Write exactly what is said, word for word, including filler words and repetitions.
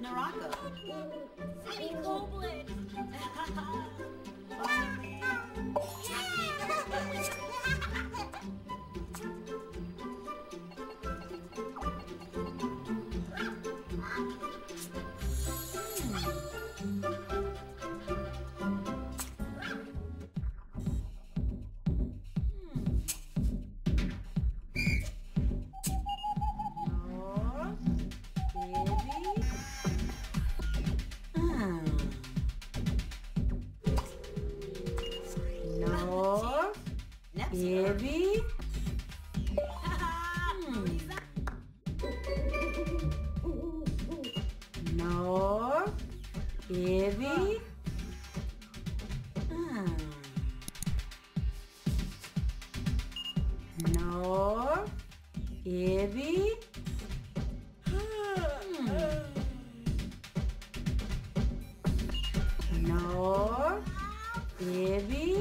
Narako. City Goblin. Baby? Hmm. No. Baby? Hmm. No. Baby? Hmm. No. Baby?